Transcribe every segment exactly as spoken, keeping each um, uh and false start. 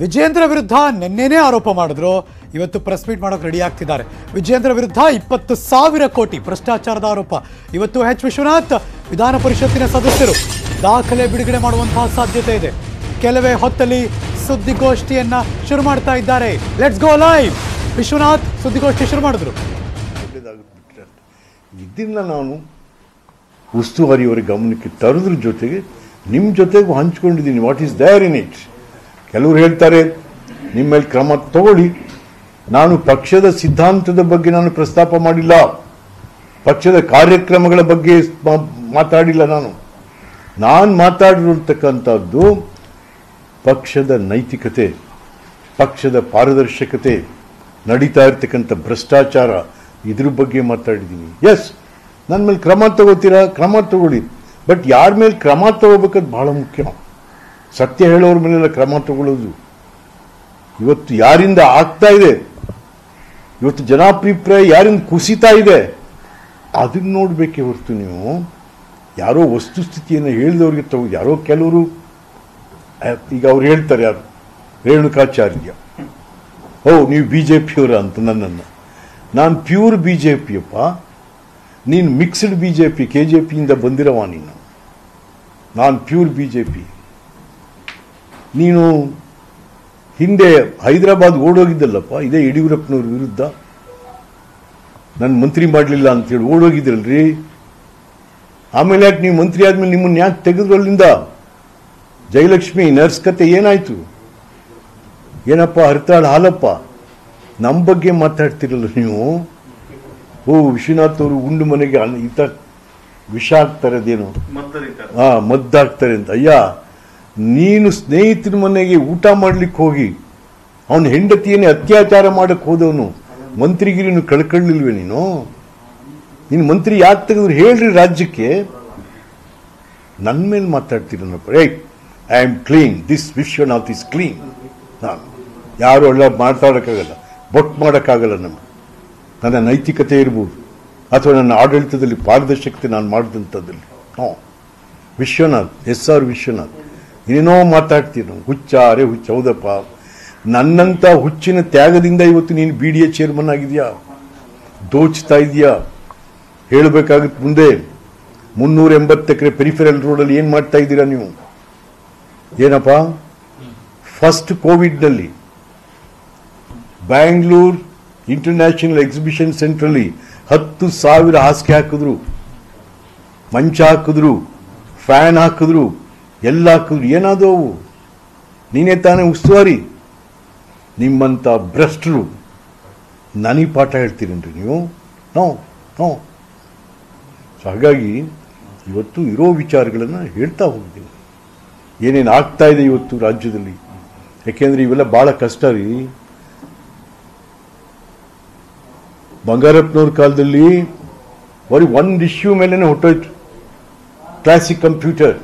ವಿಜಯೇಂದ್ರ ವಿರುದ್ಧ ನೆನ್ನೆನೇ ಆರೋಪ ಮಾಡಿದ್ರು, ಇವತ್ತು ಪ್ರೆಸ್ ಮೀಟ್ ಮಾಡೋಕೆ ರೆಡಿ ಆಗ್ತಿದ್ದಾರೆ। ವಿಜಯೇಂದ್ರ ವಿರುದ್ಧ ಇಪ್ಪತ್ತು ಸಾವಿರ ಕೋಟಿ ಭ್ರಷ್ಟಾಚಾರದ ಆರೋಪ। ಇವತ್ತು ಎಚ್ ವಿಶ್ವನಾಥ್ ವಿಧಾನ ಪರಿಷತ್ತಿನ ಸದಸ್ಯರು ದಾಖಲೆ ಬಿಡುಗಡೆ ಮಾಡುವಂತಹ ಸಾಧ್ಯತೆ ಇದೆ। ಕೆಲವೇ ಹೊತ್ತಲ್ಲಿ ಸುದ್ದಿಗೋಷ್ಠಿಯನ್ನ ಶುರು ಮಾಡ್ತಾ ಇದ್ದಾರೆ। ಲೆಟ್ಸ್ ಗೋ ಲೈವ್ ವಿಶ್ವನಾಥ್ ಸುದ್ದಿಗೋಷ್ಠಿ ಶುರು ಮಾಡಿದ್ರು। ಇದನ್ನ ನಾನು ಉಸ್ತುವಾರಿಯವರ ಗಮನಕ್ಕೆ ತರುವುದರ ಜೊತೆಗೆ ನಿಮ್ಮ ಜೊತೆಗೂ ಹಂಚಿಕೊಂಡಿದ್ದೀನಿ। What is there in it. ಕೆಲವರು ಹೇಳ್ತಾರೆ ನಿಮ್ಮ ಮೇಲೆ ಕ್ರಮ ತಗೊಳ್ಳಿ, ನಾನು ಪಕ್ಷದ ಸಿದ್ಧಾಂತದ ಬಗ್ಗೆ ನಾನು ಪ್ರಸ್ತಾಪ ಮಾಡಿಲ್ಲ, ಪಕ್ಷದ ಕಾರ್ಯಕ್ರಮಗಳ ಬಗ್ಗೆ ಮಾತಾಡಿಲ್ಲ। ನಾನು ನಾನು ಮಾತಾಡಿರತಕ್ಕಂಥದ್ದು ಪಕ್ಷದ ನೈತಿಕತೆ, ಪಕ್ಷದ ಪಾರದರ್ಶಕತೆ, ನಡೀತಾ ಇರ್ತಕ್ಕಂಥ ಭ್ರಷ್ಟಾಚಾರ, ಇದ್ರ ಬಗ್ಗೆ ಮಾತಾಡಿದ್ದೀನಿ। ಎಸ್, ನನ್ನ ಮೇಲೆ ಕ್ರಮ ತಗೋತೀರಾ, ಕ್ರಮ ತಗೊಳ್ಳಿ, ಬಟ್ ಯಾರ ಮೇಲೆ ಕ್ರಮ ತಗೋಬೇಕದು ಭಾಳ ಮುಖ್ಯ। ಸತ್ಯ ಹೇಳೋರ ಮೇಲೆಲ್ಲ ಕ್ರಮ ತಗೊಳ್ಳೋದು ಇವತ್ತು ಯಾರಿಂದ ಆಗ್ತಾ ಇದೆ, ಇವತ್ತು ಜನಾಭಿಪ್ರಾಯ ಯಾರಿಂದ ಕುಸಿತಾ ಇದೆ, ಅದನ್ನ ನೋಡಬೇಕೇ ಹೊರತು ನೀವು ಯಾರೋ ವಸ್ತುಸ್ಥಿತಿಯನ್ನು ಹೇಳಿದವ್ರಿಗೆ ತಗೋ ಯಾರೋ ಕೆಲವರು ಈಗ ಅವ್ರು ಹೇಳ್ತಾರೆ, ಯಾರು ರೇಣುಕಾಚಾರ್ಯ, ಓ ನೀವು ಬಿ ಜೆ ಪಿಯವರ ಅಂತ ನನ್ನನ್ನು, ನಾನು ಪ್ಯೂರ್ ಬಿ ಜೆ ಪಿಯಪ್ಪ, ನೀನು mixed B J P, K J ಪಿಯಿಂದ ಬಂದಿರವ ನೀನು, ನಾನು ಪ್ಯೂರ್ ಬಿ ಜೆ ಪಿ, ನೀನು ಹಿಂದೆ ಹೈದರಾಬಾದ್ ಓಡೋಗಿದ್ದಲ್ಲಪ್ಪ ಇದೇ ಯಡಿಯೂರಪ್ಪನವ್ರ ವಿರುದ್ಧ, ನನ್ನ ಮಂತ್ರಿ ಮಾಡಲಿಲ್ಲ ಅಂತೇಳಿ ಓಡೋಗಿದ್ದಲ್ರಿ, ಆಮೇಲೆ ಯಾಕೆ ನೀವು ಮಂತ್ರಿ ಆದಮೇಲೆ ನಿಮ್ಮನ್ನು ಯಾಕೆ ತೆಗೆದ್ರು ಅಲ್ಲಿಂದ? ಜಯಲಕ್ಷ್ಮಿ ನರ್ಸ್ ಕತೆ ಏನಾಯಿತು? ಏನಪ್ಪ ಹರ್ತಾಳ್ ಹಾಲಪ್ಪ, ನಮ್ಮ ಬಗ್ಗೆ ಮಾತಾಡ್ತಿರಲ್ಲ ನೀವು, ಓ ವಿಶ್ವನಾಥ್ ಅವರು ಉಂಡು ಮನೆಗೆ ಇಂಥ ವಿಷ ಆಗ್ತಾರದೇನು, ಹಾಂ ಮದ್ದಾಗ್ತಾರೆ ಅಂತ, ಅಯ್ಯ ನೀನು ಸ್ನೇಹಿತನ ಮನೆಗೆ ಊಟ ಮಾಡ್ಲಿಕ್ಕೆ ಹೋಗಿ ಅವನ ಹೆಂಡತಿಯನ್ನೇ ಅತ್ಯಾಚಾರ ಮಾಡಕ್ಕೆ ಹೋದವನು, ಮಂತ್ರಿಗಿರಿನು ಕಳ್ಕೊಳ್ಳಿಲ್ವೇ ನೀನು? ನೀನು ಮಂತ್ರಿ ಯಾಕೆ ತೆಗೆದ್ರು ಹೇಳ್ರಿ ರಾಜ್ಯಕ್ಕೆ, ನನ್ನ ಮೇಲೆ ಮಾತಾಡ್ತೀರಪ್ಪ. Right, I am clean, this Vishwanath is clean, ನಾನು ಯಾರು ಒಳ್ಳೆ ಮಾತಾಡೋಕ್ಕಾಗಲ್ಲ, ಬೊಟ್ ಮಾಡೋಕ್ಕಾಗಲ್ಲ, ನಮ್ಮ ನನ್ನ ನೈತಿಕತೆ ಇರ್ಬೋದು ಅಥವಾ ನನ್ನ ಆಡಳಿತದಲ್ಲಿ ಪಾರದರ್ಶಕತೆ ನಾನು ಮಾಡಿದಂಥದ್ದಲ್ಲಿ. ಹ್ಞೂ, ವಿಶ್ವನಾಥ್, ಎಸ್ ಆರ್ ವಿಶ್ವನಾಥ್, ಏನೇನೋ ಮಾತಾಡ್ತೀನಿ ನಾನು, ಹುಚ್ಚ ಅರೆ ಹುಚ್ಚ, ಹೌದಪ್ಪ ನನ್ನಂಥ ಹುಚ್ಚಿನ ತ್ಯಾಗದಿಂದ ಇವತ್ತು ನೀನು ಬಿ ಡಿ ಎ ಚೇರ್ಮನ್ ಆಗಿದೆಯಾ, ದೋಚ್ತಾ ಇದೆಯಾ, ಹೇಳಬೇಕಾಗುತ್ತೆ ಮುಂದೆ ಮುನ್ನೂರ ಎಂಬತ್ತು ಎಕರೆ ಪೆರಿಫೆರಲ್ ರೋಡಲ್ಲಿ ಏನು ಮಾಡ್ತಾ ಇದ್ದೀರಾ ನೀವು? ಏನಪ್ಪ ಫಸ್ಟ್ ಕೋವಿಡ್ನಲ್ಲಿ ಬ್ಯಾಂಗ್ಳೂರ್ ಇಂಟರ್ನ್ಯಾಷನಲ್ ಎಕ್ಸಿಬಿಷನ್ ಸೆಂಟ್ರಲ್ಲಿ ಹತ್ತು ಸಾವಿರ ಹಾಸಿಗೆ ಹಾಕಿದ್ರು, ಮಂಚ ಹಾಕಿದ್ರು, ಫ್ಯಾನ್ ಹಾಕಿದ್ರು, ಎಲ್ಲ ಹಾಕಿದ್ರು, ಏನಾದೋ ನೀನೇ ತಾನೇ ಉಸ್ತುವಾರಿ. ನಿಮ್ಮಂಥ ಭ್ರಷ್ಟರು ನನಗೆ ಪಾಠ ಹೇಳ್ತೀರೇನ್ರಿ ನೀವು? ನೋ ನೋ ಹಾಗಾಗಿ ಇವತ್ತು ಇರೋ ವಿಚಾರಗಳನ್ನು ಹೇಳ್ತಾ ಹೋಗ್ತೀನಿ, ಏನೇನು ಆಗ್ತಾ ಇದೆ ಇವತ್ತು ರಾಜ್ಯದಲ್ಲಿ, ಯಾಕೆಂದರೆ ಇವೆಲ್ಲ ಭಾಳ ಕಷ್ಟ ರೀ. ಬಂಗಾರಪ್ಪನವ್ರ ಕಾಲದಲ್ಲಿ ಅವ್ರಿಗೆ ಒಂದು ಇಶ್ಯೂ ಮೇಲೇ ಹೊಟ್ಟೋಯ್ತು, ಕ್ಲಾಸಿಕ್ ಕಂಪ್ಯೂಟರ್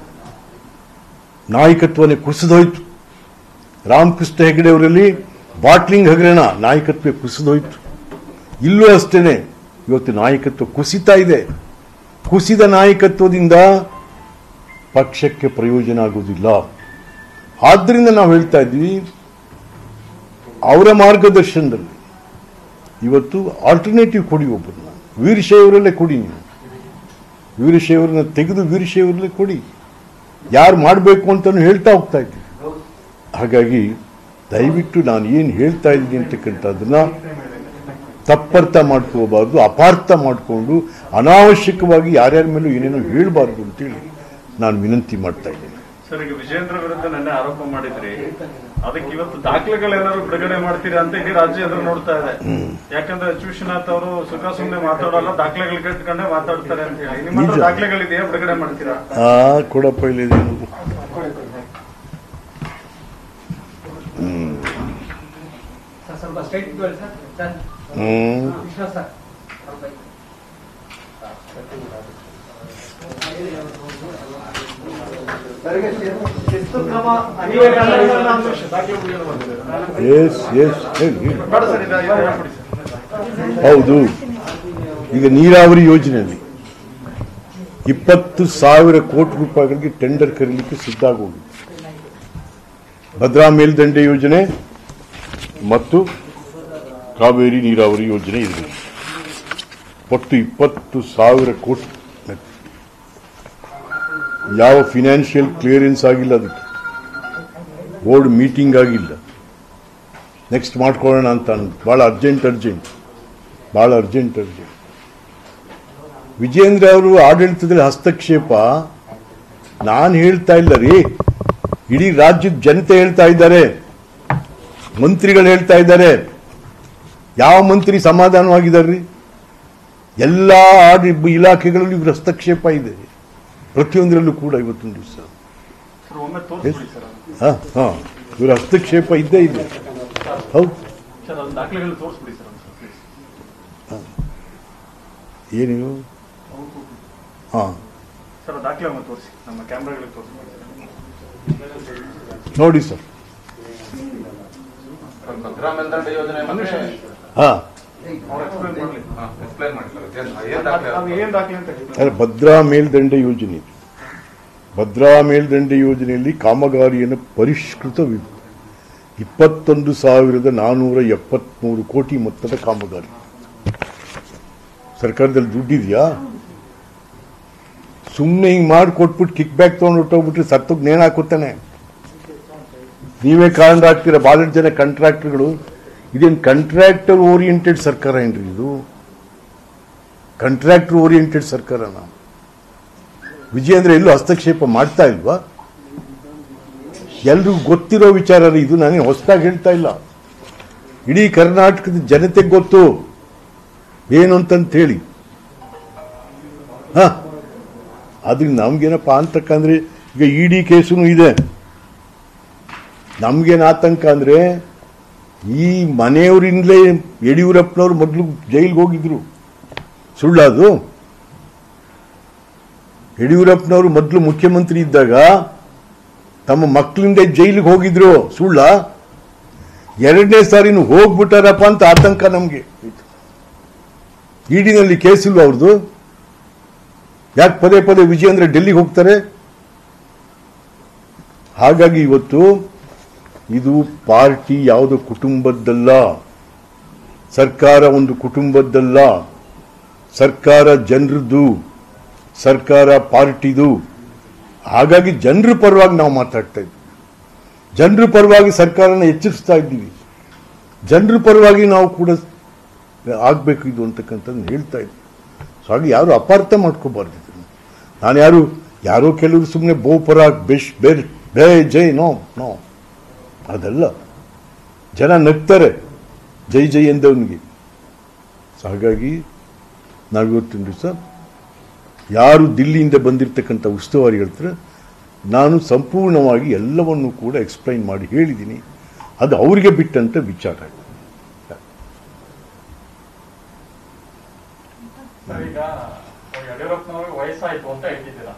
ನಾಯಕತ್ವನೇ ಕುಸಿದೋಯ್ತು. ರಾಮಕೃಷ್ಣ ಹೆಗಡೆ ಅವರಲ್ಲಿ ಬಾಟ್ಲಿಂಗ್ ಹಗರಣ ನಾಯಕತ್ವ ಕುಸಿದೋಯ್ತು. ಇಲ್ಲೂ ಅಷ್ಟೇ ಇವತ್ತು ನಾಯಕತ್ವ ಕುಸಿತಾ ಇದೆ. ಕುಸಿದ ನಾಯಕತ್ವದಿಂದ ಪಕ್ಷಕ್ಕೆ ಪ್ರಯೋಜನ ಆಗೋದಿಲ್ಲ. ಆದ್ದರಿಂದ ನಾವು ಹೇಳ್ತಾ ಇದ್ವಿ ಅವರ ಮಾರ್ಗದರ್ಶನದಲ್ಲಿ ಇವತ್ತು ಆಲ್ಟರ್ನೇಟಿವ್ ಕೊಡಿ, ಒಬ್ಬರನ್ನ ವೀರಶೈವರಲ್ಲೇ ಕೊಡಿ, ನೀವು ವೀರಶೈವರನ್ನ ತೆಗೆದು ವೀರಶೈವರಲ್ಲೇ ಕೊಡಿ, ಯಾರು ಮಾಡಬೇಕು ಅಂತಲೂ ಹೇಳ್ತಾ ಹೋಗ್ತಾ ಇದ್ದೀವಿ. ಹಾಗಾಗಿ ದಯವಿಟ್ಟು ನಾನು ಏನು ಹೇಳ್ತಾ ಇದ್ದೀನಿ ಅಂತಕ್ಕಂಥದ್ದನ್ನು ತಪ್ಪರ್ಥ ಮಾಡ್ಕೋಬಾರ್ದು, ಅಪಾರ್ಥ ಮಾಡಿಕೊಂಡು ಅನಾವಶ್ಯಕವಾಗಿ ಯಾರ್ಯಾರ ಮೇಲೂ ಏನೇನೋ ಹೇಳಬಾರ್ದು ಅಂತೇಳಿ ನಾನು ವಿನಂತಿ ಮಾಡ್ತಾ ಇದ್ದೀನಿ. ಸರ್, ಈಗ ವಿಜಯೇಂದ್ರ ವಿರುದ್ಧ ನೆನ್ನೆ ಆರೋಪ ಮಾಡಿದ್ರಿ, ಅದಕ್ಕೆ ಇವತ್ತು ದಾಖಲೆಗಳೇನಾದ್ರು ಬಿಡುಗಡೆ ಮಾಡ್ತೀರಾ ಅಂತ ಇಡೀ ರಾಜ್ಯ ಎದುರು ನೋಡ್ತಾ ಇದೆ. ಯಾಕಂದ್ರೆ ಎಚ್ ವಿಶ್ವನಾಥ್ ಅವರು ಸುಖ ಸುಮ್ಮನೆ ಮಾತಾಡಲ್ಲ, ದಾಖಲೆಗಳು ಕಟ್ಕೊಂಡೆ ಮಾತಾಡ್ತಾರೆ ಅಂತ ಹೇಳಿ. ನಿಮ್ಮ ಹತ್ರ ದಾಖಲೆಗಳಿದೆಯಾ, ಬಿಡುಗಡೆ ಮಾಡ್ತೀರಾ? ಆ ಕೊಡಪ್ಪ, ಇಲ್ಲಿದೆ. ಹೌದು, ಈಗ ನೀರಾವರಿ ಯೋಜನೆಯಲ್ಲಿ ಇಪ್ಪತ್ತು ಸಾವಿರ ಕೋಟಿ ರೂಪಾಯಿಗಳಿಗೆ ಟೆಂಡರ್ ಕರೀಲಿಕ್ಕೆ ಸಿದ್ಧ ಆಗೋಗಿದೆ. ಭದ್ರಾ ಮೇಲ್ದಂಡೆ ಯೋಜನೆ ಮತ್ತು ಕಾವೇರಿ ನೀರಾವರಿ ಯೋಜನೆ ಇದೆ. ಒಟ್ಟು ಇಪ್ಪತ್ತು ಸಾವಿರ ಕೋಟಿ ಯಾವ ಫೈನಾನ್ಷಿಯಲ್ ಕ್ಲಿಯರೆನ್ಸ್ ಆಗಿಲ್ಲ, ಅದಕ್ಕೆ ಬೋರ್ಡ್ ಮೀಟಿಂಗ್ ಆಗಿಲ್ಲ. ನೆಕ್ಸ್ಟ್ ಮಾಡ್ಕೊಳ್ಳೋಣ ಅಂತ ಭಾಳ ಅರ್ಜೆಂಟ್ ಅರ್ಜೆಂಟ್ ಭಾಳ ಅರ್ಜೆಂಟ್ ಅರ್ಜೆಂಟ್ ವಿಜಯೇಂದ್ರ ಅವರು ಆಡಳಿತದಲ್ಲಿ ಹಸ್ತಕ್ಷೇಪ ನಾನು ಹೇಳ್ತಾ ಇಲ್ಲ ರೀ, ಇಡೀ ರಾಜ್ಯದ ಜನತೆ ಹೇಳ್ತಾ ಇದ್ದಾರೆ, ಮಂತ್ರಿಗಳು ಹೇಳ್ತಾ ಇದ್ದಾರೆ. ಯಾವ ಮಂತ್ರಿ ಸಮಾಧಾನವಾಗಿದ್ದಾರೆ ರೀ? ಎಲ್ಲ ಆಡಳಿತ ಇಲಾಖೆಗಳಲ್ಲಿ ಇವ್ರ ಹಸ್ತಕ್ಷೇಪ ಇದೆ, ಪ್ರತಿಯೊಂದರಲ್ಲೂ ಕೂಡ. ಇವತ್ತೊಂದು ದಿವಸ ಹಾಂ ಹಾಂ ಇವ್ರ ಹಸ್ತಕ್ಷೇಪ ಇದ್ದೇ ಇದೆ. ಹೌದು ಏನು ಹಾಂ ನೋಡಿ ಸರ್, ಭದ್ರಾ ಮೇಲ್ದಂಡೆ ಯೋಜನೆ ಹಾಂ ಭದ್ರಾ ಮೇಲ್ದಂಡೆ ಯೋಜನೆ ಭದ್ರಾ ಮೇಲ್ದಂಡೆ ಯೋಜನೆಯಲ್ಲಿ ಕಾಮಗಾರಿಯನ್ನು ಪರಿಷ್ಕೃತ ಇಪ್ಪತ್ತೊಂದು ಸಾವಿರದ ನಾನ್ನೂರ ಎಪ್ಪತ್ಮೂರು ಕೋಟಿ ಮೊತ್ತದ ಕಾಮಗಾರಿ. ಸರ್ಕಾರದಲ್ಲಿ ದುಡ್ಡಿದೆಯಾ? ಸುಮ್ಮನೆ ಹಿಂಗೆ ಮಾಡಿ ಕೊಟ್ಬಿಟ್ಟು ಕಿಕ್ ಬ್ಯಾಕ್ ತೊಗೊಂಡು ಹೊಟ್ಟೋಗ್ಬಿಟ್ರೆ ಸತ್ತೋಗಿ ನೇಣು ಹಾಕೋತಾನೆ. ನೀವೇ ಕಾರಣ ಆಗ್ತೀರಾ ಭಾಳಷ್ಟು ಜನ ಕಾಂಟ್ರಾಕ್ಟರ್ಗಳು. ಇದೇನು ಕಾಂಟ್ರಾಕ್ಟರ್ ಓರಿಯೆಂಟೆಡ್ ಸರ್ಕಾರ ಏನ್ರಿ ಇದು? ಕಾಂಟ್ರಾಕ್ಟರ್ ಓರಿಯೆಂಟೆಡ್ ಸರ್ಕಾರನ ವಿಜಯೇಂದ್ರ ಎಲ್ಲೂ ಹಸ್ತಕ್ಷೇಪ ಮಾಡ್ತಾ ಇಲ್ವಾ? ಎಲ್ರಿಗೂ ಗೊತ್ತಿರೋ ವಿಚಾರ ಇದು, ನಾನೇ ಹೊಸದಾಗಿ ಹೇಳ್ತಾ ಇಲ್ಲ. ಇಡೀ ಕರ್ನಾಟಕದ ಜನತೆಗೆ ಗೊತ್ತು ಏನು ಅಂತಂತ ಹೇಳಿ. ಹಾಂ ಆದ್ರೆ ನಮ್ಗೇನಪ್ಪ ಅಂತಕ್ಕಂದ್ರೆ ಈಗ ಇಡಿ ಕೇಸು ಇದೆ, ನಮ್ಗೇನು ಆತಂಕ ಅಂದರೆ ಈ ಮನೆಯವರಿಂದಲೇ ಯಡಿಯೂರಪ್ಪನವ್ರು ಮೊದಲು ಜೈಲಿಗೆ ಹೋಗಿದ್ರು. ಸುಳ್ಳ ಅದು? ಯಡಿಯೂರಪ್ಪನವರು ಮೊದಲು ಮುಖ್ಯಮಂತ್ರಿ ಇದ್ದಾಗ ತಮ್ಮ ಮಕ್ಕಳಿಂದ ಜೈಲಿಗೆ ಹೋಗಿದ್ರು. ಸುಳ್ಳ? ಎರಡನೇ ಸಾರಿನೂ ಹೋಗ್ಬಿಟ್ಟಾರಪ್ಪ ಅಂತ ಆತಂಕ ನಮಗೆ. ಇಡಿನಲ್ಲಿ ಕೇಸಿಲ್ವ ಅವ್ರದ್ದು? ಯಾಕೆ ಪದೇ ಪದೇ ವಿಜಯೇಂದ್ರ ಡೆಲ್ಲಿಗೆ ಹೋಗ್ತಾರೆ? ಹಾಗಾಗಿ ಇವತ್ತು ಇದು ಪಾರ್ಟಿ ಯಾವುದೋ ಕುಟುಂಬದ್ದಲ್ಲ, ಸರ್ಕಾರ ಒಂದು ಕುಟುಂಬದ್ದಲ್ಲ, ಸರ್ಕಾರ ಜನರದ್ದು, ಸರ್ಕಾರ ಪಾರ್ಟಿದು. ಹಾಗಾಗಿ ಜನರ ಪರವಾಗಿ ನಾವು ಮಾತಾಡ್ತಾ ಇದ್ದೀವಿ, ಜನರ ಪರವಾಗಿ ಸರ್ಕಾರನ ಎಚ್ಚರಿಸ್ತಾ ಇದ್ದೀವಿ, ಜನರ ಪರವಾಗಿ ನಾವು ಕೂಡ ಆಗಬೇಕು ಇದು ಅಂತಕ್ಕಂಥದ್ದು ಹೇಳ್ತಾ ಇದ್ದೀವಿ. ಸೊ ಹಾಗೆ ಯಾರು ಅಪಾರ್ಥ ಮಾಡ್ಕೋಬಾರ್ದು. ನಾನು ಯಾರು ಯಾರೋ ಕೆಲವರು ಸುಮ್ಮನೆ ಬಹುಪರ ಬೆಶ್ ಬೇರ್ ಬೇ ಜೈ ನೋ ನೋ ಅದಲ್ಲ. ಜನ ನಗ್ತಾರೆ ಜೈ ಜೈ ಎಂದವನಿಗೆ. ಸೊ ಹಾಗಾಗಿ ನಾವಿವತ್ತಿನ ದಿವಸ ಯಾರು ದಿಲ್ಲಿಯಿಂದ ಬಂದಿರತಕ್ಕಂಥ ಉಸ್ತುವಾರಿ ಹೇಳ್ತಾರೆ, ನಾನು ಸಂಪೂರ್ಣವಾಗಿ ಎಲ್ಲವನ್ನೂ ಕೂಡ ಎಕ್ಸ್ಪ್ಲೈನ್ ಮಾಡಿ ಹೇಳಿದ್ದೀನಿ. ಅದು ಅವರಿಗೆ ಬಿಟ್ಟಂಥ ವಿಚಾರ. ಯಡಿಯೂರಪ್ಪನವ್ರಿಗೆ ವಯಸ್ಸಾಯಿತು ಅಂತ ಹೇಳ್ತಿದ್ದೀರಾ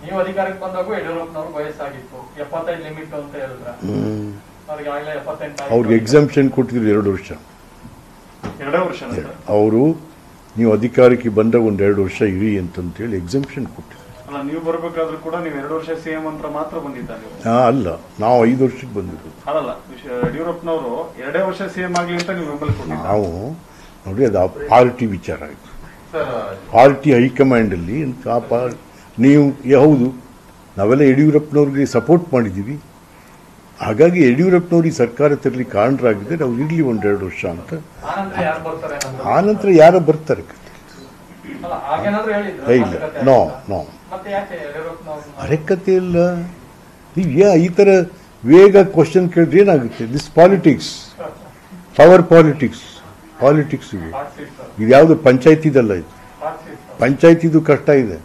ನೀವು, ಅಧಿಕಾರಕ್ಕೆ ಬಂದಾಗೂ ಯಡಿಯೂರಪ್ಪನವ್ರಿಗೆ ವಯಸ್ಸಾಗಿತ್ತು, ಎಪ್ಪತ್ತೈದು ಲಿಮಿಟ್ ಅಂತ ಹೇಳಿದ್ರೆ ಅವ್ರಿಗೆ ಆಗಲೇ ಎಪ್ಪತ್ತೆಂಟು. ಅವ್ರಿಗೆ ಎಕ್ಸಾಮ್ಷನ್ ಕೊಟ್ಟಿದ್ರು ಎರಡು ವರ್ಷ ಎರಡು ವರ್ಷ ಅವರು ನೀವು ಅಧಿಕಾರಕ್ಕೆ ಬಂದಾಗ ಒಂದು ಎರಡು ವರ್ಷ ಇರಿ ಅಂತೇಳಿ ಎಕ್ಸಾಮ್ಷನ್ ಕೊಟ್ಟಿದ್ರು. ಅಲ್ಲ, ನೀವು ಬರಬೇಕಾದ್ರೂ ಕೂಡ ನೀವು ಎರಡು ವರ್ಷ ಸಿ ಎಂ ಅಂತ ಮಾತ್ರ ಬಂದಿದ್ದಾರೆ. ಹಾಂ, ಅಲ್ಲ, ನಾವು ಐದು ವರ್ಷಕ್ಕೆ ಬಂದಿದ್ದು. ಅಲ್ಲಲ್ಲ, ಯಡಿಯೂರಪ್ಪನವರು ಎರಡೇ ವರ್ಷ ಸಿ ಎಂ ಆಗಲಿ ಅಂತ ನೀವು ಬೆಂಬಲ ಕೊಟ್ಟಿದ್ದೀರಾ. ನಾವು ನೋಡಿ, ಅದು ಆ ಪಾರ್ಟಿ ವಿಚಾರ ಆಯಿತು, ಪಾರ್ಟಿ ಹೈಕಮಾಂಡಲ್ಲಿ ಅಂತ. ಆ ಪಾರ್ ನೀವು ಹೌದು, ನಾವೆಲ್ಲ ಯಡಿಯೂರಪ್ಪನವ್ರಿಗೆ ಸಪೋರ್ಟ್ ಮಾಡಿದ್ದೀವಿ. ಹಾಗಾಗಿ ಯಡಿಯೂರಪ್ಪನವ್ರಿಗೆ ಸರ್ಕಾರ ತರಲಿ ಕಾರಣರಾಗಿದ್ದರೆ ಅವ್ರು ಇರಲಿ ಒಂದೆರಡು ವರ್ಷ ಅಂತ. ಆನಂತರ ಯಾರೋ ಬರ್ತಾರೆ. ಇಲ್ಲ, ನೋ ನೋ ಅರೆ ಕತೆ ಇಲ್ಲ. ನೀವು ಯಾ ಈ ಥರ ವೇಗ ಕ್ವಶನ್ ಕೇಳಿದ್ರೆ ಏನಾಗುತ್ತೆ? This politics, power politics, politics ಇವೆ. ಇದು ಯಾವುದು ಪಂಚಾಯತಿದಲ್ಲ, ಇದು ಪಂಚಾಯತಿದು ಕಷ್ಟ ಇದೆ.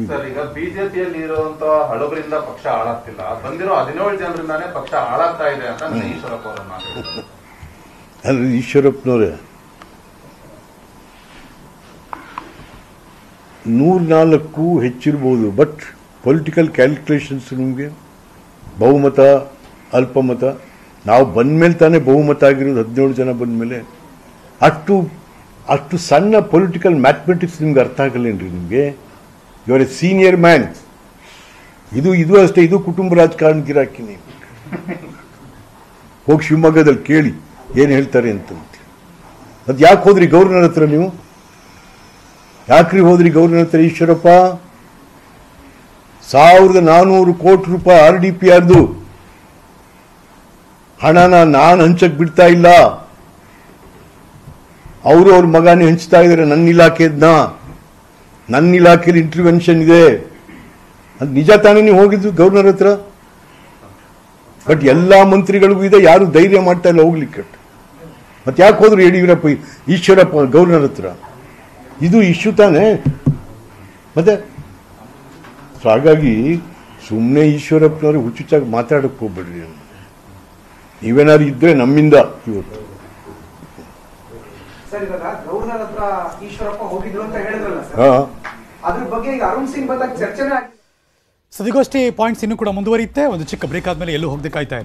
ಈಗ ಬಿಜೆಪಿಯಲ್ಲಿ ಇರುವಂತ ಹಳಬರಿಂದ ಪಕ್ಷ ಹಾಳಾಗ್ತಿಲ್ಲ, ಬಂದಿರೋ ಹದಿನೇಳು ಜನರಿಂದಾನೇ ಪಕ್ಷ ಹಾಳಾಗ್ತಾ ಇದೆ ಅಂತ ಈಶ್ವರಪ್ಪ ಅವರು. ಈಶ್ವರಪ್ಪನವರೇ, ನೂರ ನಾಲ್ಕು ಹೆಚ್ಚಿರ್ಬೋದು, ಬಟ್ ಪೊಲಿಟಿಕಲ್ ಕ್ಯಾಲ್ಕುಲೇಷನ್ಸ್ ನಿಮಗೆ ಬಹುಮತ ಅಲ್ಪಮತ. ನಾವು ಬಂದಮೇಲೆ ತಾನೇ ಬಹುಮತ ಆಗಿರೋದು, ಹದಿನೇಳು ಜನ ಬಂದಮೇಲೆ. ಅಷ್ಟು ಅಷ್ಟು ಸಣ್ಣ ಪೊಲಿಟಿಕಲ್ ಮ್ಯಾಥಮೆಟಿಕ್ಸ್ ನಿಮ್ಗೆ ಅರ್ಥ ಆಗಲ್ಲೇನ್ರಿ? ನಿಮಗೆ you are a senior man. ಇದು ಇದು ಅಷ್ಟೇ, ಇದು ಕುಟುಂಬ ರಾಜಕಾರಣಕ್ಕೆ ಗಿರಾಕಿ ನೀವು. ಹೋಗಿ ಶಿವಮೊಗ್ಗದಲ್ಲಿ ಕೇಳಿ ಏನು ಹೇಳ್ತಾರೆ ಅಂತ ಅಂತೀವಿ. ಅದು ಯಾಕೆ ಹೋದ್ರಿ ಗೌರ್ನರ್ ಹತ್ರ? ನೀವು ಯಾಕ್ರಿ ಹೋದ್ರಿ ಗೌರ್ನರ್ ಹತ್ರ? ಈಶ್ವರಪ್ಪ ಸಾವಿರದ ನಾನ್ನೂರು ಕೋಟಿ ರೂಪಾಯಿ ಆರ್ ಡಿ ಪಿ ಆರ್ದು ಹಣನ ನಾನು ಹಂಚಕ್ಕೆ ಬಿಡ್ತಾ ಇಲ್ಲ, ಅವರು ಅವ್ರ ಮಗನೇ ಹಂಚ್ತಾ ಇದ್ದಾರೆ. ನನ್ನ ಇಲಾಖೆದನ್ನ ನನ್ನ ಇಲಾಖೆಯಲ್ಲಿ ಇಂಟರ್ವೆನ್ಷನ್ ಇದೆ ಅದು ನಿಜ ತಾನೇ. ನೀವು ಹೋಗಿದ್ದು ಗೌರ್ನರ್ ಹತ್ರ? ಬಟ್ ಎಲ್ಲ ಮಂತ್ರಿಗಳಿಗೂ ಇದೆ, ಯಾರು ಧೈರ್ಯ ಮಾಡ್ತಾ ಇಲ್ಲ ಹೋಗ್ಲಿಕ್ಕೆ. ಮತ್ತೆ ಯಾಕೆ ಹೋದ್ರು ಯಡಿಯೂರಪ್ಪ ಈಶ್ವರಪ್ಪ ಗೌರ್ನರ್ ಹತ್ರ? ಇದು ಇಶ್ಯೂ ತಾನೇ. ಮತ್ತೆ ಹಾಗಾಗಿ ಸುಮ್ಮನೆ ಈಶ್ವರಪ್ಪನವರು ಹುಚ್ಚುಚ್ಚಾಗಿ ಮಾತಾಡಕ್ಕೆ ಹೋಗ್ಬಿಡ್ರಿ. ನೀವೇನಾದ್ರು ಇದ್ರೆ ನಮ್ಮಿಂದ ಇವತ್ತು ಸುದ್ದಿಗೋಷ್ಠಿ ಪಾಯಿಂಟ್ಸ್ ಇನ್ನೂ ಕೂಡ ಮುಂದುವರಿಯುತ್ತೆ. ಒಂದು ಚಿಕ್ಕ ಬ್ರೇಕ್ ಆದ್ಮೇಲೆ ಎಲ್ಲೂ ಹೋಗಬೇಕಾಯ್ತಾ.